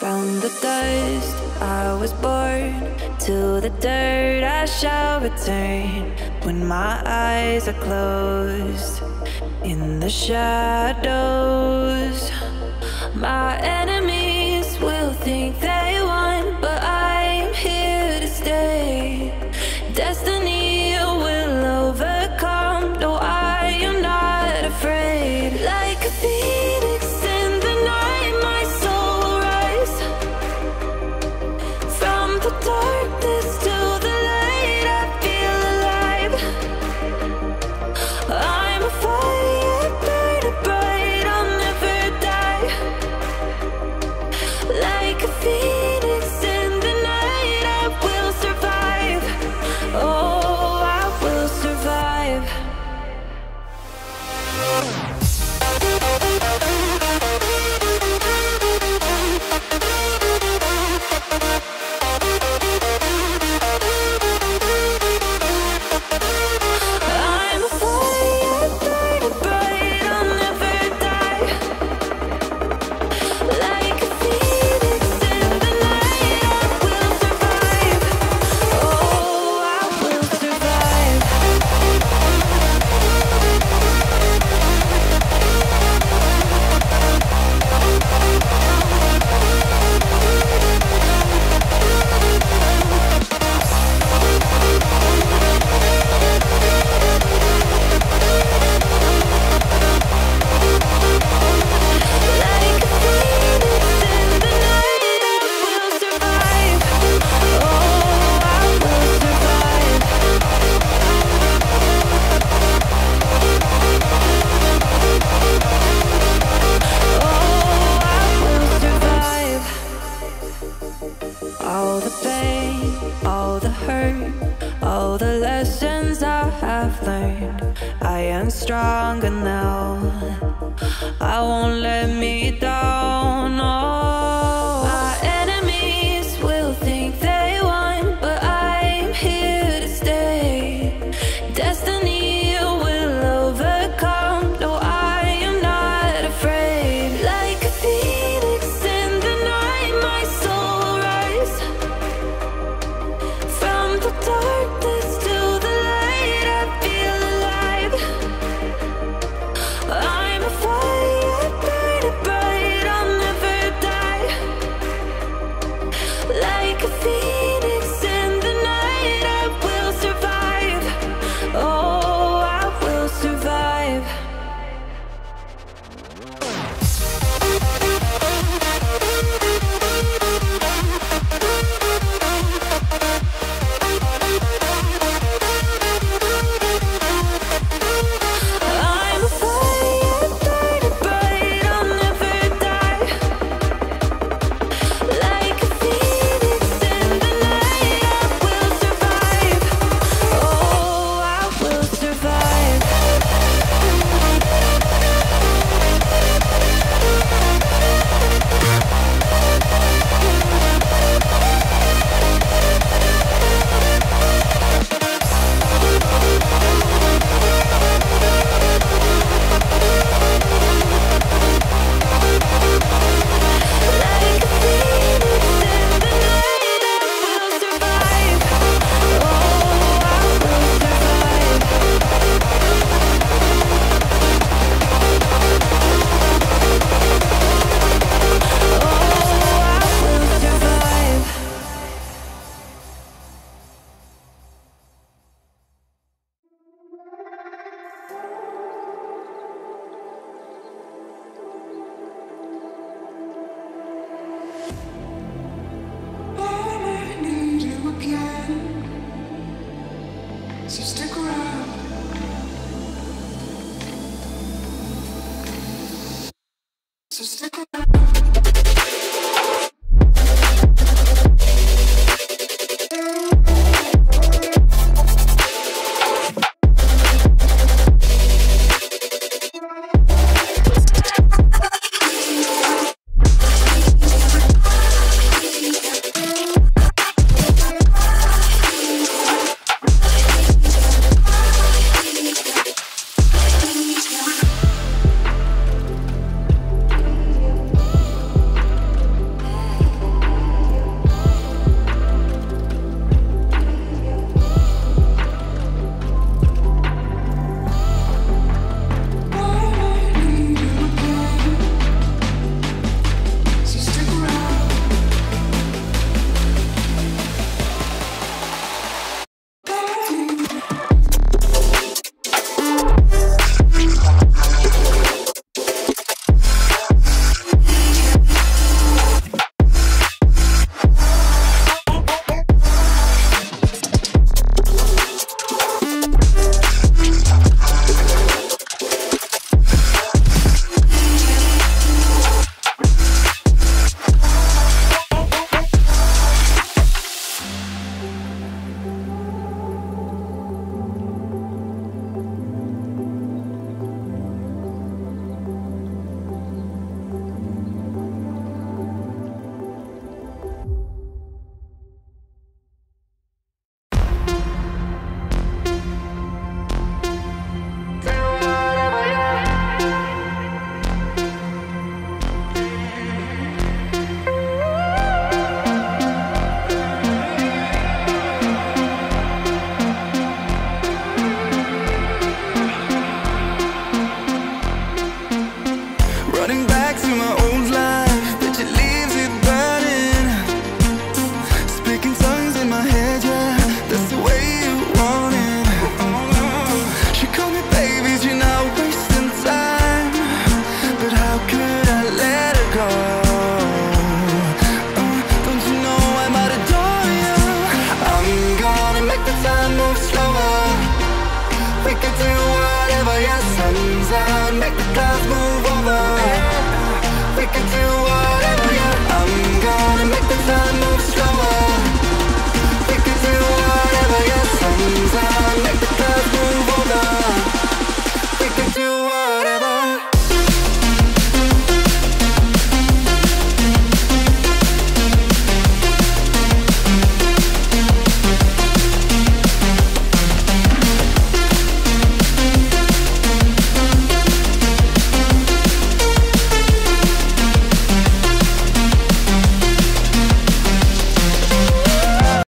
From the dust I was born, to the dirt I shall return. When my eyes are closed, in the shadows, my enemies will think they won, but I am here to stay. Destiny will overcome, no I am not afraid. Like a phoenix in the night my soul will rise, from the darkness to the light I feel alive. I'm a fire burning bright, I'll never die. stronger now. I won't let me down, no. Our enemies will think they won, but I'm here to stay. Destiny will overcome, no, I am not afraid. Like a phoenix in the night, my soul will rise. From the darkness to the light, I feel alive. I'm a fire, burning bright, I'll never die. Like a phoenix in the night, I will survive. Oh, I will survive. I'm a fire, burning bright, I'll never die. Like a phoenix in the night, I will survive. Oh, I will survive. Like a phoenix in the night, I will survive. Oh, I will survive. Oh, I will survive. But I need you again, so stick around. So stick around.